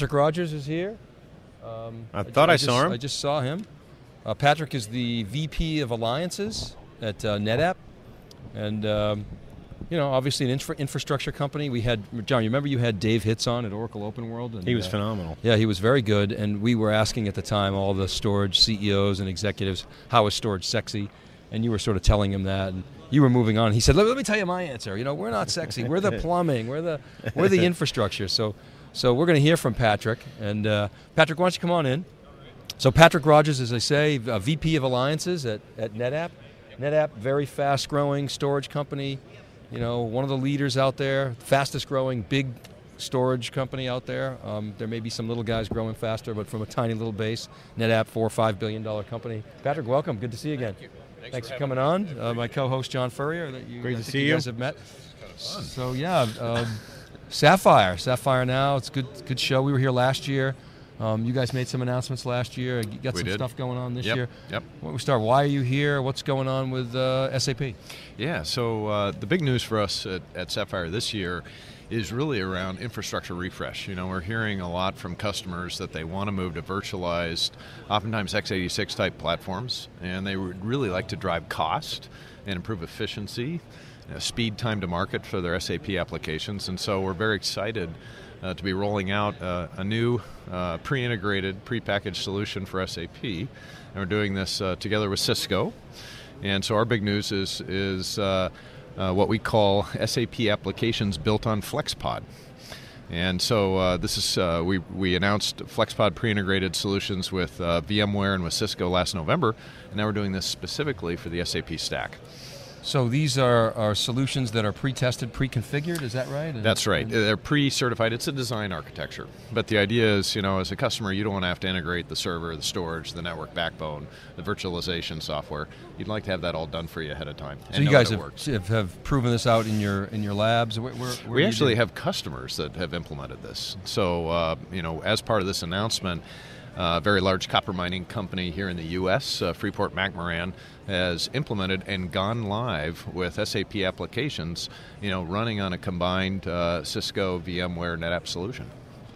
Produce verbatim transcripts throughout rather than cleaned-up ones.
Patrick Rogers is here. Um, I thought I, I, I saw just, him. I just saw him. Uh, Patrick is the V P of Alliances at uh, NetApp. And, um, you know, obviously an infra infrastructure company. We had, John, you remember you had Dave Hitz on at Oracle Open World? And, he was uh, phenomenal. Yeah, he was very good. And we were asking at the time all the storage C E Os and executives, how is storage sexy? And you were sort of telling him that. And you were moving on. He said, let, let me tell you my answer. You know, we're not sexy. We're the plumbing. We're the, we're the infrastructure. So. So we're going to hear from Patrick, and uh, Patrick, why don't you come on in? So Patrick Rogers, as I say, a V P of Alliances at, at NetApp. NetApp, very fast-growing storage company, you know, one of the leaders out there, fastest-growing big storage company out there. Um, there may be some little guys growing faster, but from a tiny little base, NetApp, four or five billion dollar company. Patrick, welcome, good to see you again. Thank you. Thanks, Thanks for, for coming on. Uh, my co-host, John Furrier, that you, Great to see you guys you. have met. Kind of fun. So yeah. Um, Sapphire, Sapphire now, it's a good, good show. We were here last year. Um, you guys made some announcements last year. You got we some did. stuff going on this yep. year. Yep. Why, we start, why are you here? What's going on with uh, S A P? Yeah, so uh, the big news for us at, at Sapphire this year is really around infrastructure refresh. You know, we're hearing a lot from customers that they want to move to virtualized, oftentimes x eighty-six type platforms, and they would really like to drive cost and improve efficiency, speed time to market for their S A P applications, and so we're very excited uh, to be rolling out uh, a new uh, pre-integrated, pre-packaged solution for S A P, and we're doing this uh, together with Cisco. And so our big news is, is uh, uh, what we call S A P applications built on FlexPod. And so uh, this is, uh, we, we announced FlexPod pre-integrated solutions with uh, VMware and with Cisco last November, and now we're doing this specifically for the S A P stack. So these are, are solutions that are pre-tested, pre-configured, is that right? And That's right, they're pre-certified, it's a design architecture. But the idea is, you know, as a customer, you don't want to have to integrate the server, the storage, the network backbone, the virtualization software. You'd like to have that all done for you ahead of time. So you guys have, have proven this out in your in your labs? Where, where, where we actually have customers that have implemented this. So, uh, you know, as part of this announcement, a uh, very large copper mining company here in the U S, uh, Freeport-McMoran, has implemented and gone live with S A P applications, you know, running on a combined uh, Cisco, VMware, NetApp solution.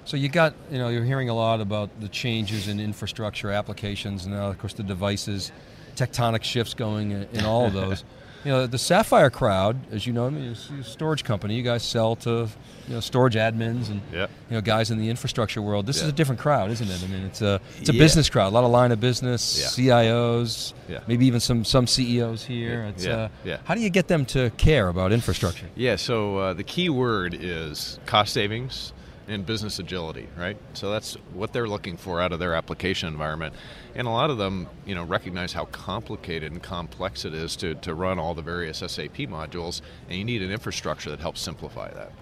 So you got, you know, you're hearing a lot about the changes in infrastructure applications, and now, of course, the devices, tectonic shifts going in, in all of those. You know, the Sapphire crowd, as you know, I mean, it's a storage company. You guys sell to, you know, storage admins and yep. you know, guys in the infrastructure world. This yep. is a different crowd, isn't it? I mean, it's a it's a yeah. business crowd. A lot of line of business, yeah. C I Os, yeah. maybe even some some C E Os here. Yeah. It's, yeah. Uh, yeah. How do you get them to care about infrastructure? Yeah. So uh, the key word is cost savings and business agility, right? So that's what they're looking for out of their application environment. And a lot of them, you know, recognize how complicated and complex it is to, to run all the various S A P modules, and you need an infrastructure that helps simplify that.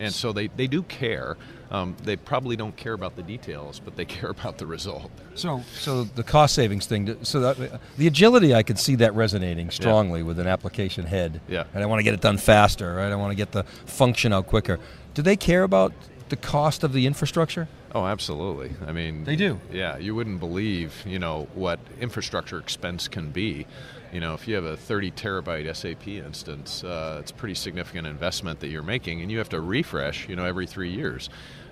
And so they, they do care. Um, they probably don't care about the details, but they care about the result. So so the cost savings thing, so that, the agility, I could see that resonating strongly yeah. with an application head. Yeah. And I want to get it done faster, right? I want to get the function out quicker. Do they care about the cost of the infrastructure? Oh, absolutely. I mean, they do. Yeah, you wouldn't believe, you know, what infrastructure expense can be. You know, if you have a thirty terabyte S A P instance, uh, it's a pretty significant investment that you're making, and you have to refresh, you know, every three years.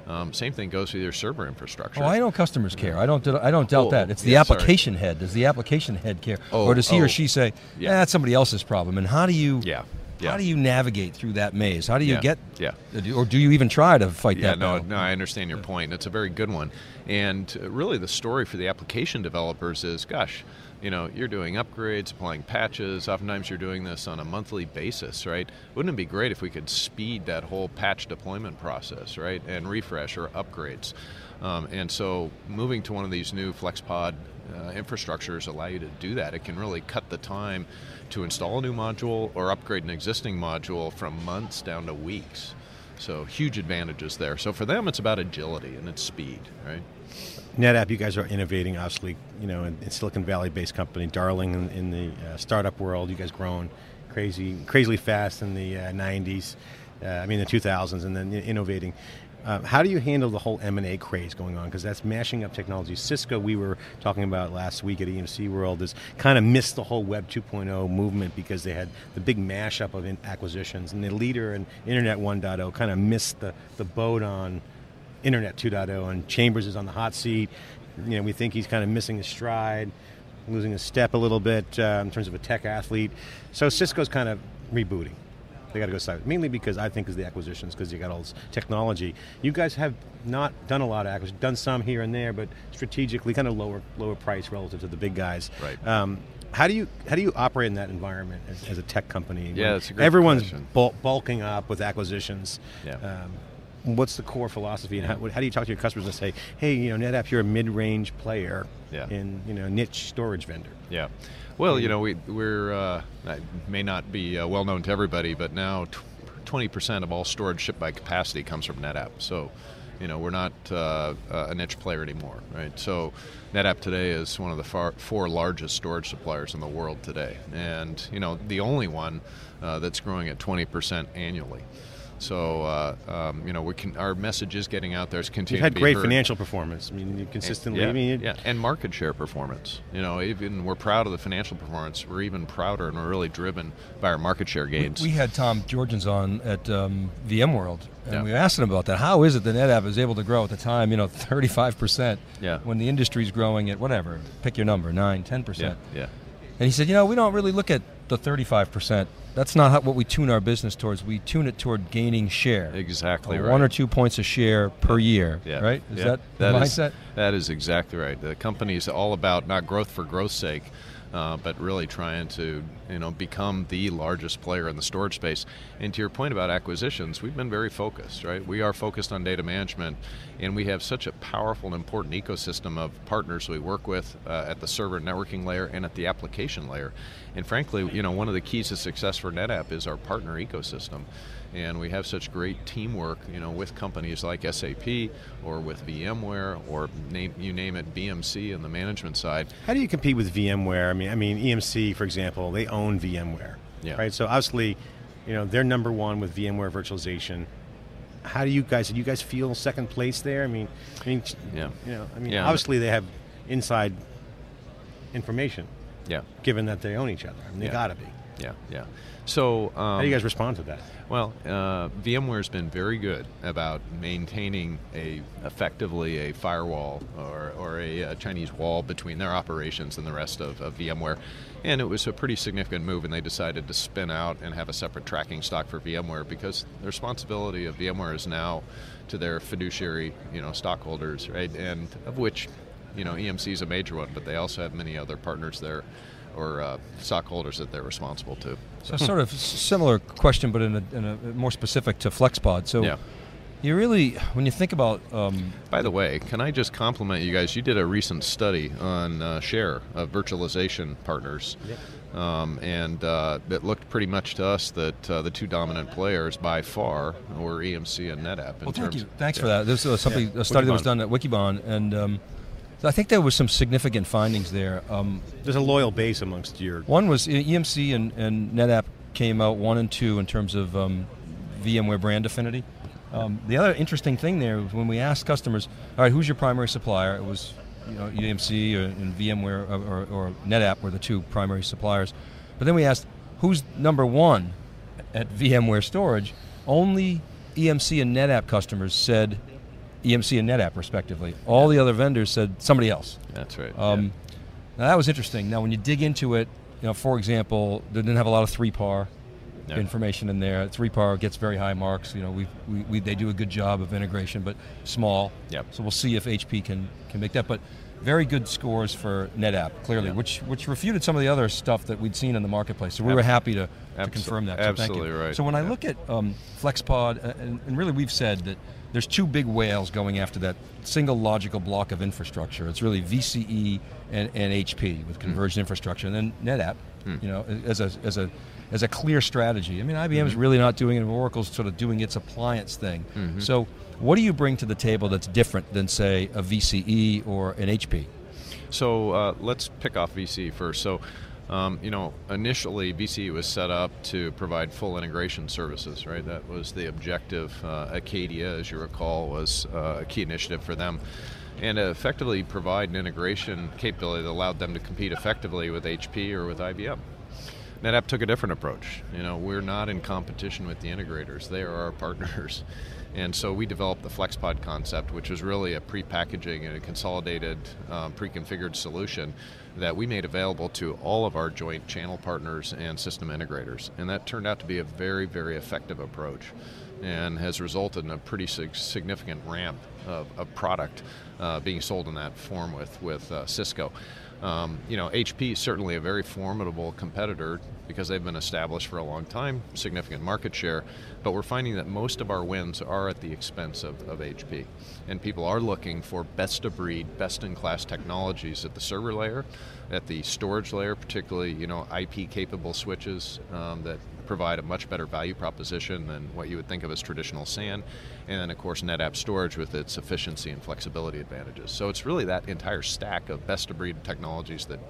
Um, same thing goes with your server infrastructure. Oh, I know customers care. I don't. I don't doubt oh, that. It's the yeah, application sorry. head. Does the application head care, oh, or does he oh, or she say, yeah. eh, "That's somebody else's problem"? And how do you? Yeah. Yeah. How do you navigate through that maze? How do you yeah. get, yeah. or do you even try to fight yeah, that no, battle? No, I understand your point. It's a very good one. And really the story for the application developers is, gosh, you know, you're doing upgrades, applying patches, oftentimes you're doing this on a monthly basis, right? Wouldn't it be great if we could speed that whole patch deployment process, right? And refresh or upgrades. Um, and so moving to one of these new FlexPod Uh, infrastructures allow you to do that. It can really cut the time to install a new module or upgrade an existing module from months down to weeks. So huge advantages there. So for them, it's about agility and it's speed, right? NetApp, you guys are innovating, obviously, you know, in, in Silicon Valley-based company, darling in, in the uh, startup world. You guys grown crazy, crazily fast in the uh, nineties, uh, I mean the two thousands, and then innovating. Uh, how do you handle the whole M and A craze going on? Because that's mashing up technology. Cisco, we were talking about last week at E M C World, is kind of missed the whole Web two point oh movement because they had the big mashup of in acquisitions, and the leader in Internet one point oh kind of missed the, the boat on Internet two point oh, and Chambers is on the hot seat. You know, we think he's kind of missing his stride, losing his step a little bit uh, in terms of a tech athlete. So Cisco's kind of rebooting. They got to go sideways, mainly because I think is the acquisitions, because you got all this technology. You guys have not done a lot of acquisitions, done some here and there, but strategically kind of lower lower price relative to the big guys. Right. Um, how do you how do you operate in that environment as, as a tech company? Yeah, that's a great Everyone's question. Bul- bulking up with acquisitions. Yeah. Um, what's the core philosophy, and how, how do you talk to your customers and say, hey, you know, NetApp, you're a mid-range player yeah. in, you know, niche storage vendor? Yeah. Well, you know, we, we're, uh, I may not be uh, well known to everybody, but now twenty percent of all storage shipped by capacity comes from NetApp. So, you know, we're not uh, a niche player anymore, right? So NetApp today is one of the far, four largest storage suppliers in the world today. And, you know, the only one uh, that's growing at twenty percent annually. So, uh, um, you know, we can, our message is getting out there. It's continuing to be heard. You've had great financial performance. I mean, you consistently. And, yeah, I mean, yeah, and market share performance. You know, even we're proud of the financial performance. We're even prouder, and we're really driven by our market share gains. We, we had Tom Georgens on at um, VMworld, and yeah. we asked him about that. How is it that NetApp is able to grow at the time, you know, thirty-five percent yeah. when the industry's growing at whatever, pick your number, nine, ten percent. Yeah, yeah. And he said, you know, we don't really look at the thirty-five percent. That's not how, what we tune our business towards. We tune it toward gaining share. Exactly right. One or two points a share per year, yeah. right? Is yeah. that the that mindset? Is, that is exactly right. The company is all about not growth for growth's sake, uh, but really trying to, you know, become the largest player in the storage space. And to your point about acquisitions, we've been very focused, right? We are focused on data management, and we have such a powerful and important ecosystem of partners we work with uh, at the server networking layer and at the application layer. And frankly, you know, one of the keys to success for NetApp is our partner ecosystem. And we have such great teamwork, you know, with companies like S A P or with VMware or name, you name it, B M C on the management side. How do you compete with VMware? I mean, I mean, E M C, for example, they own VMware, yeah. right? So obviously, you know, they're number one with VMware virtualization. How do you guys? Do you guys feel second place there? I mean, I mean, yeah. you know, I mean, yeah. obviously they have inside information. Yeah. Given that they own each other, I mean, they yeah. got to be. Yeah, yeah. So um, how do you guys respond to that? Well, uh, VMware's been very good about maintaining a effectively a firewall or, or a, a Chinese wall between their operations and the rest of, of VMware. And it was a pretty significant move, and they decided to spin out and have a separate tracking stock for VMware, because the responsibility of VMware is now to their fiduciary, you know, stockholders, right? And of which, you know, E M C is a major one, but they also have many other partners there, or uh, stockholders that they're responsible to. So, so sort of similar question, but in a, in a more specific to FlexPod. So yeah. you really, when you think about... Um, By the way, can I just compliment you guys? You did a recent study on uh, share of virtualization partners. Yeah. Um, and uh, it looked pretty much to us that uh, the two dominant players by far were E M C and NetApp. In well, thank terms you. Thanks yeah. for that. This was something, yeah. a study Wikibon. that was done at Wikibon, and... Um, I think there was some significant findings there. Um, There's a loyal base amongst your... One was E M C and, and NetApp came out one and two in terms of um, VMware brand affinity. Um, the other interesting thing there was when we asked customers, all right, who's your primary supplier? It was, you know, E M C or, and VMware or, or, or NetApp were the two primary suppliers. But then we asked, who's number one at VMware storage? Only E M C and NetApp customers said... E M C and NetApp, respectively. All yeah. the other vendors said somebody else. That's right. Um, yeah. Now that was interesting. Now when you dig into it, you know, for example, they didn't have a lot of three-par no. information in there. Three-par gets very high marks. You know, we, we, we they do a good job of integration, but small. Yep. So we'll see if H P can can make that. But very good scores for NetApp, clearly, yeah. which which refuted some of the other stuff that we'd seen in the marketplace. So we Absol- were happy to, Absol- to confirm that. So absolutely thank you. Right. So when yeah. I look at um, FlexPod, uh, and, and really we've said that there's two big whales going after that single logical block of infrastructure. It's really V C E and, and H P with converged mm. infrastructure, and then NetApp, mm. you know, as a as a as a clear strategy. I mean, I B M's mm-hmm. really not doing it, and Oracle's sort of doing its appliance thing. Mm-hmm. So what do you bring to the table that's different than, say, a V C E or an H P? So uh, let's pick off V C E first. So, um, you know, initially V C E was set up to provide full integration services, right? That was the objective. Uh, Acadia, as you recall, was uh, a key initiative for them. And to effectively provide an integration capability that allowed them to compete effectively with H P or with I B M. NetApp took a different approach. You know, we're not in competition with the integrators. They are our partners. And so we developed the FlexPod concept, which was really a pre-packaging and a consolidated, um, pre-configured solution that we made available to all of our joint channel partners and system integrators. And that turned out to be a very, very effective approach and has resulted in a pretty significant ramp of, of product uh, being sold in that form with, with uh, Cisco. Um, you know, H P is certainly a very formidable competitor because they've been established for a long time, significant market share, but we're finding that most of our wins are at the expense of, of H P. And people are looking for best of breed, best in class technologies at the server layer, at the storage layer, particularly, you know, I P capable switches um, that provide a much better value proposition than what you would think of as traditional S A N, and then of course NetApp storage with its efficiency and flexibility advantages. So it's really that entire stack of best of breed technologies that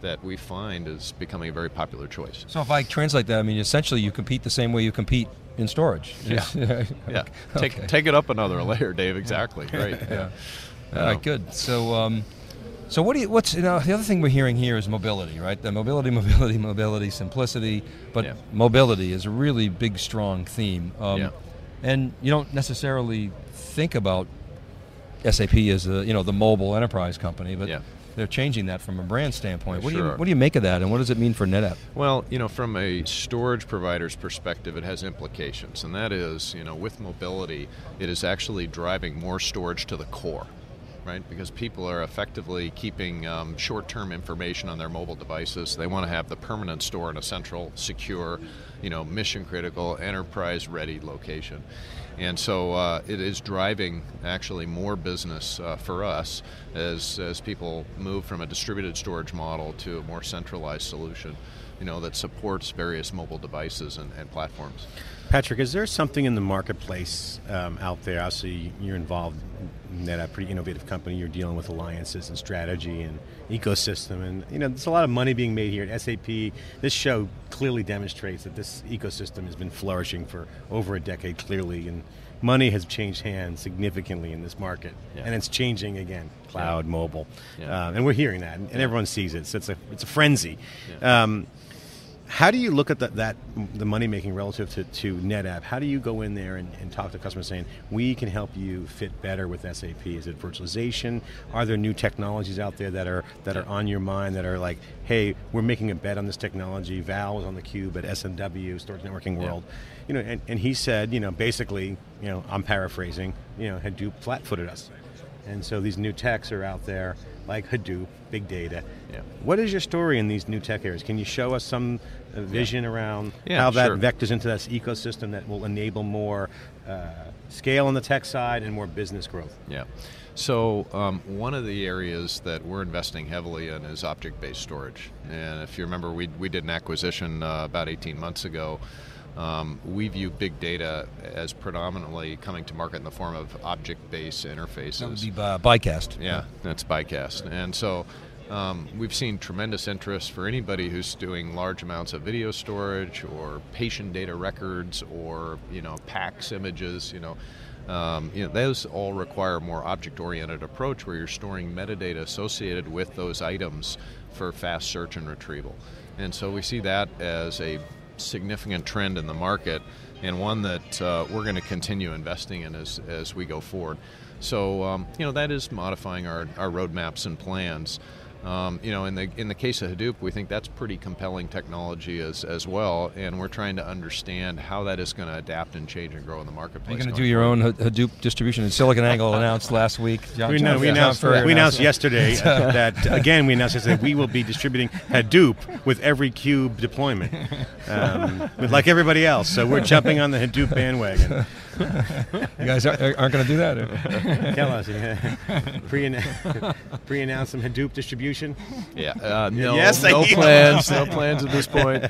that we find is becoming a very popular choice. So if I translate that, I mean essentially you compete the same way you compete in storage. Yeah, yeah. Okay. Take, take it up another layer, Dave, exactly, right. Yeah. All right, good. So, um, So what do you, what's, you know, the other thing we're hearing here is mobility, right? The mobility, mobility, mobility, simplicity, but yeah. mobility is a really big, strong theme. Um, yeah. And you don't necessarily think about S A P as a, you know, the mobile enterprise company, but yeah. they're changing that from a brand standpoint. What, sure. do you, what do you make of that, and what does it mean for NetApp? Well, you know, from a storage provider's perspective, it has implications, and that is, you know, with mobility, it is actually driving more storage to the core. Right? Because people are effectively keeping um, short-term information on their mobile devices. They want to have the permanent store in a central, secure, you know, mission-critical, enterprise-ready location. And so uh, it is driving actually more business uh, for us as, as people move from a distributed storage model to a more centralized solution, you know, that supports various mobile devices and, and platforms. Patrick, is there something in the marketplace um, out there? Obviously, you're involved in that, a pretty innovative company. You're dealing with alliances and strategy and ecosystem, and you know, there's a lot of money being made here at S A P. This show clearly demonstrates that this ecosystem has been flourishing for over a decade, clearly, and money has changed hands significantly in this market, yeah. and it's changing again, cloud, yeah. mobile, yeah. Um, and we're hearing that, and, and yeah. everyone sees it, so it's a, it's a frenzy. Yeah. Um, How do you look at the, that, the money making relative to, to NetApp? How do you go in there and, and talk to customers saying, we can help you fit better with S A P? Is it virtualization? Are there new technologies out there that are that are on your mind that are like, hey, we're making a bet on this technology. Val was on theCUBE at S M W, Storage Networking World. Yeah. You know, and, and he said, you know, basically, you know, I'm paraphrasing, you know, Hadoop flat-footed us. And so these new techs are out there, like Hadoop, big data. Yeah. What is your story in these new tech areas? Can you show us some vision yeah. around yeah, how that sure. vectors into this ecosystem that will enable more uh, scale on the tech side and more business growth? Yeah. So um, one of the areas that we're investing heavily in is object-based storage. And if you remember, we, we did an acquisition uh, about eighteen months ago. Um, we view big data as predominantly coming to market in the form of object-based interfaces. That would be by, uh, Bycast. Yeah, yeah, that's Bycast. And so um, we've seen tremendous interest for anybody who's doing large amounts of video storage or patient data records or, you know, PACS images, you know. Um, you know, those all require a more object-oriented approach where you're storing metadata associated with those items for fast search and retrieval. And so we see that as a significant trend in the market, and one that uh, we're going to continue investing in as, as we go forward. So, um, you know, that is modifying our, our roadmaps and plans. Um, you know, in the in the case of Hadoop, we think that's pretty compelling technology as as well, and we're trying to understand how that is going to adapt and change and grow in the marketplace. You're going to do your own Hadoop distribution. And SiliconANGLE announced last week. John, we, know, John, we, John announced, John we announced yesterday that again we announced yesterday we will be distributing Hadoop with every CUBE deployment, um, like everybody else. So we're jumping on the Hadoop bandwagon. You guys aren't going to do that? Tell us. Pre-announce pre some Hadoop distribution. Yeah, uh, no, yes, no plans, no plans at this point.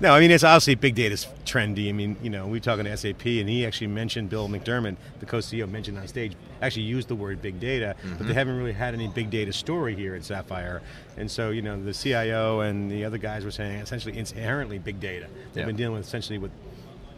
No, I mean, it's obviously big data's trendy. I mean, you know, we were talking to S A P, and he actually mentioned, Bill McDermott, the co-C E O mentioned on stage, actually used the word big data, mm-hmm. but they haven't really had any big data story here at Sapphire. And so, you know, the C I O and the other guys were saying, essentially, it's inherently big data. They've yeah. been dealing with, essentially, with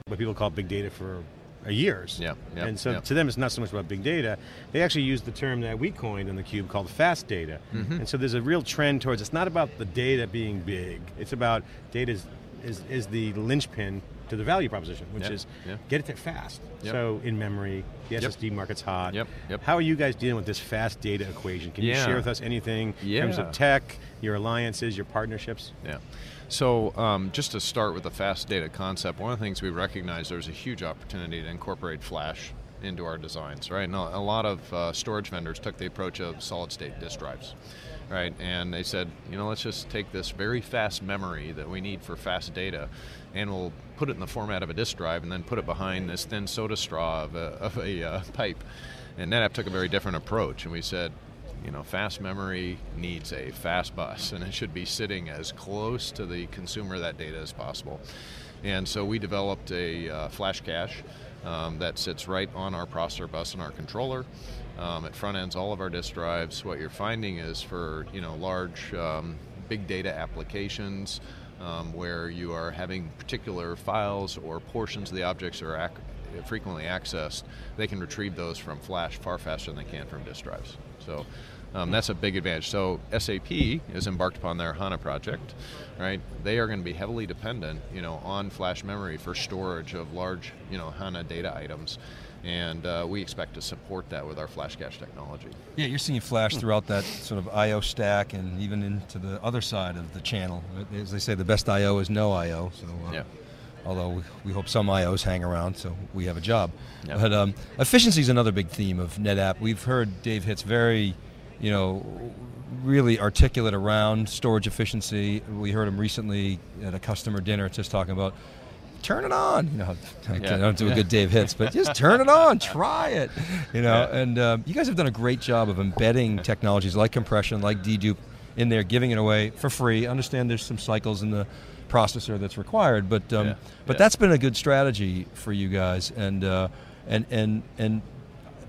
what people call big data for years. Yeah, yeah, and so yeah. to them it's not so much about big data. They actually use the term that we coined in theCUBE called fast data. Mm-hmm. And so there's a real trend towards, it's not about the data being big, it's about data is, is, is the linchpin to the value proposition, which yep. is yep. get it there fast. Yep. So in memory, the S S D yep. market's hot. Yep. Yep. How are you guys dealing with this fast data equation? Can yeah. you share with us anything yeah. in terms of tech, your alliances, your partnerships? Yeah. So um, just to start with the fast data concept, one of the things we recognize there's a huge opportunity to incorporate flash into our designs, right? Now, a lot of uh, storage vendors took the approach of solid state disk drives, right? And they said, you know, let's just take this very fast memory that we need for fast data and we'll put it in the format of a disk drive and then put it behind this thin soda straw of a, of a uh, pipe. And NetApp took a very different approach and we said, you know, fast memory needs a fast bus and it should be sitting as close to the consumer of that data as possible. And so we developed a uh, flash cache Um, that sits right on our processor bus and our controller. Um, it front ends all of our disk drives. What you're finding is for you know large um, big data applications um, where you are having particular files or portions of the objects that are ac frequently accessed, they can retrieve those from flash far faster than they can from disk drives. So um, that's a big advantage. So S A P is embarked upon their HANA project, right? They are going to be heavily dependent, you know, on flash memory for storage of large, you know, HANA data items, and uh, we expect to support that with our flash cache technology. Yeah, you're seeing flash throughout that sort of I O stack, and even into the other side of the channel. As they say, the best I O is no I O. So uh, yeah. Although we, we hope some I Os hang around, so we have a job. Yep. But um, efficiency is another big theme of NetApp. We've heard Dave Hitz very, you know, really articulate around storage efficiency. We heard him recently at a customer dinner just talking about, turn it on. You know, I, yeah. I don't do a good Dave Hitz, but just turn it on, try it. You know, yeah. and um, you guys have done a great job of embedding technologies like compression, like dedupe in there, giving it away for free. I understand there's some cycles in the processor that's required, but um, yeah, but yeah. that's been a good strategy for you guys, and uh, and and and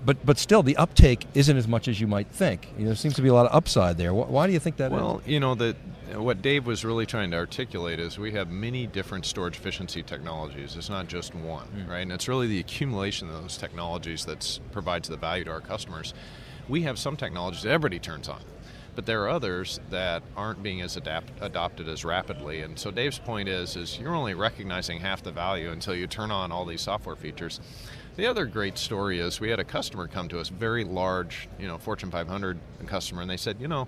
but but still the uptake isn't as much as you might think. You know, there seems to be a lot of upside there. Why, why do you think that? Well, is? you know that what Dave was really trying to articulate is we have many different storage efficiency technologies. It's not just one, mm. right? And it's really the accumulation of those technologies that provides the value to our customers. We have some technologies that everybody turns on, but there are others that aren't being as adapt, adopted as rapidly. And so Dave's point is, is you're only recognizing half the value until you turn on all these software features. The other great story is we had a customer come to us, very large, you know, Fortune five hundred customer, and they said, you know,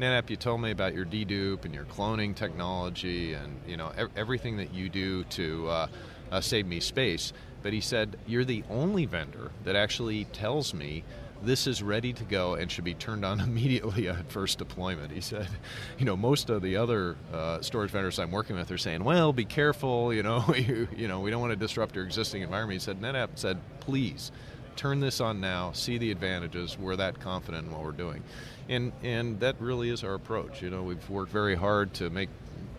NetApp, you told me about your dedupe and your cloning technology and, you know, e everything that you do to uh, uh, save me space. But he said, you're the only vendor that actually tells me this is ready to go and should be turned on immediately at first deployment. He said, you know, most of the other uh, storage vendors I'm working with are saying, well, be careful, you know, you, you know, we don't want to disrupt your existing environment. He said, NetApp said, please, turn this on now, see the advantages, we're that confident in what we're doing. And, and that really is our approach. You know, we've worked very hard to make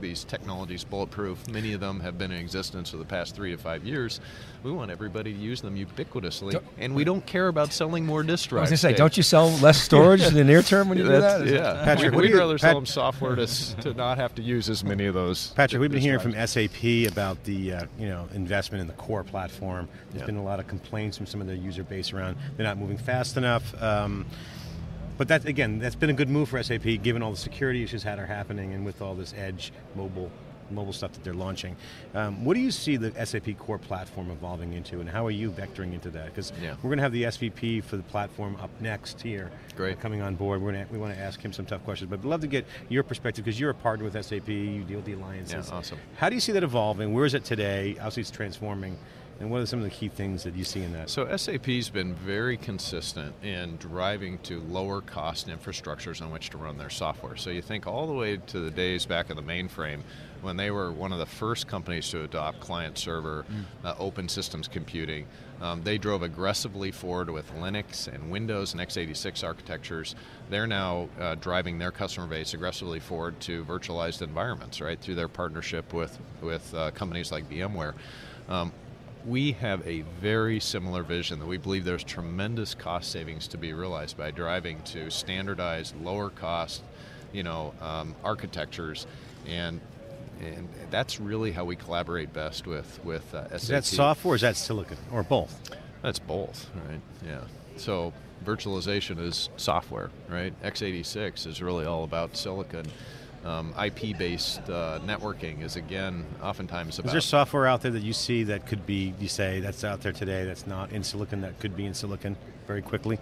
these technologies bulletproof. Many of them have been in existence for the past three to five years. We want everybody to use them ubiquitously, don't, and we don't care about selling more disk drives. I was going to say, Dave, don't you sell less storage in the near term when you do that? Yeah, Patrick, we'd, we'd rather Pat sell them software to, to not have to use as many of those. Patrick, we've been hearing from S A P about the uh, you know investment in the core platform. There's yeah. been a lot of complaints from some of their user base around they're not moving fast enough. Um, But that, again, that's been a good move for S A P, given all the security issues that are happening and with all this edge mobile mobile stuff that they're launching. Um, what do you see the S A P core platform evolving into, and how are you vectoring into that? Because yeah. we're going to have the S V P for the platform up next here. Great. Coming on board. We're gonna, we want to ask him some tough questions, but I'd love to get your perspective, because you're a partner with S A P, you deal with the alliances. Yeah, awesome. How do you see that evolving? Where is it today? Obviously it's transforming. And what are some of the key things that you see in that? So S A P's been very consistent in driving to lower cost infrastructures on which to run their software. So you think all the way to the days back in the mainframe when they were one of the first companies to adopt client server, mm. uh, open systems computing. Um, they drove aggressively forward with Linux and Windows and x eighty-six architectures. They're now uh, driving their customer base aggressively forward to virtualized environments, right, through their partnership with, with uh, companies like VMware. Um, We have a very similar vision that we believe there's tremendous cost savings to be realized by driving to standardized, lower cost, you know, um, architectures, and and that's really how we collaborate best with with uh, S A P. Is that software, or is that silicon, or both? That's both, right? Yeah. So virtualization is software, right? x eighty-six is really all about silicon. um, I P-based uh, networking is, again, oftentimes about... Is there software out there that you see that could be, you say, that's out there today, that's not in silicon, that could be in silicon very quickly?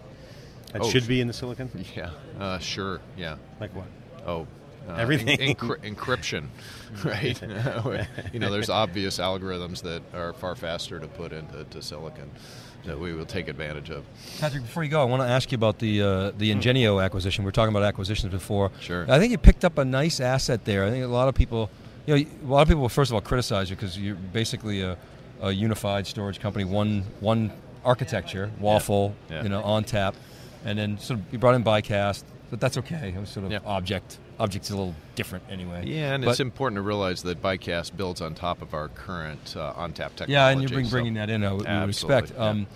That oh, should be in the silicon? Yeah, uh, sure, yeah. Like what? Oh. Uh, Everything. En encry encryption, right? You know, there's obvious algorithms that are far faster to put into to silicon that we will take advantage of. Patrick, before you go, I want to ask you about the uh, the Ingenio acquisition. We were talking about acquisitions before. Sure. I think you picked up a nice asset there. I think a lot of people, you know, a lot of people will first of all criticize you because you're basically a, a unified storage company, one one architecture, waffle, yeah. Yeah. you know, ONTAP, and then sort of you brought in Bycast, but that's okay. It was sort of yeah. object. Object's a little different anyway. Yeah, and but it's important to realize that Bycast builds on top of our current uh, ONTAP technology. Yeah, and you're bring, so bringing that in, I would expect. Yeah. Um,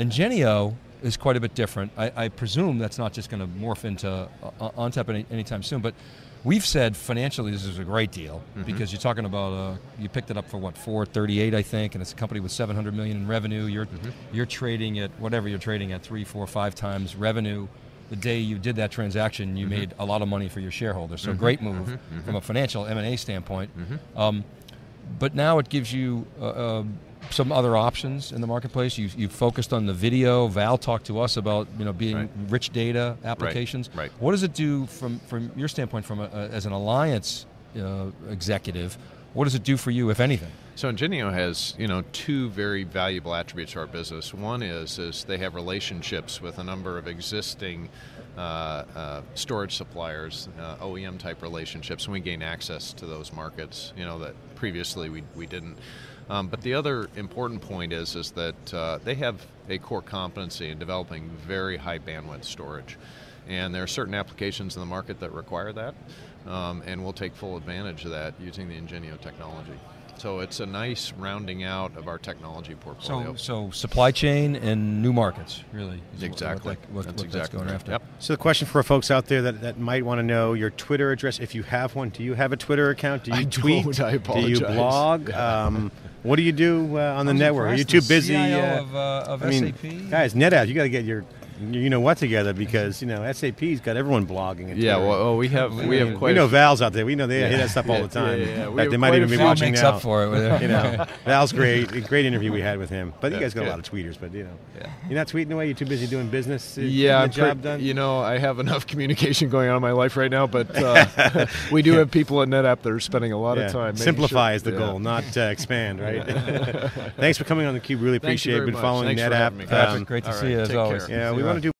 Ingenio is quite a bit different. I, I presume that's not just going to morph into uh, ONTAP any, anytime soon, but we've said financially this is a great deal mm-hmm. because you're talking about, uh, you picked it up for what, four thirty-eight I think, and it's a company with seven hundred million in revenue. You're, mm-hmm. you're trading at, whatever you're trading at, three, four, five times revenue. The day you did that transaction, you mm-hmm. made a lot of money for your shareholders. So mm-hmm. great move mm-hmm. from a financial M and A standpoint. Mm-hmm. um, but now it gives you uh, uh, some other options in the marketplace. You you focused on the video. Val talked to us about you know being right. rich data applications. Right. Right. What does it do from from your standpoint from a, a, as an alliance uh, executive? What does it do for you, if anything? So Ingenio has, you know, two very valuable attributes to our business. One is, is they have relationships with a number of existing uh, uh, storage suppliers, uh, O E M type relationships, and we gain access to those markets, you know, that previously we, we didn't. Um, but the other important point is, is that uh, they have a core competency in developing very high bandwidth storage. And there are certain applications in the market that require that, um, and we'll take full advantage of that using the Ingenio technology. So it's a nice rounding out of our technology portfolio. So, so supply chain and new markets, really. Exactly. What, what, what, that's what exactly that's going after. Yep. So the question for folks out there that, that might want to know your Twitter address, if you have one, do you have a Twitter account? Do you I tweet? Don't, I apologize. Do you blog? Um, what do you do uh, on the network? Are you too busy? C I O uh, of, uh, of I mean, S A P? Guys, NetApp, you got to get your... you know what together because you know S A P's got everyone blogging. And yeah, well, oh, we have we, we have quite. We know Val's out there. We know they yeah. hit that stuff all the time. Yeah, yeah, yeah. In fact, they might even be watching now. Up for it. You know, Val's great. Great interview we had with him. But you guys got yeah. a lot of tweeters. But you know, yeah. you're not tweeting away. You're too busy doing business. Yeah, I'm the job done. You know, I have enough communication going on in my life right now. But uh, we do have people at NetApp that are spending a lot yeah. of time. Simplify sure. is the yeah. goal, not uh, expand. Right. Thanks for coming on theCUBE. Really appreciate it. Been following NetApp. Great to see you as always. Yeah, we want to do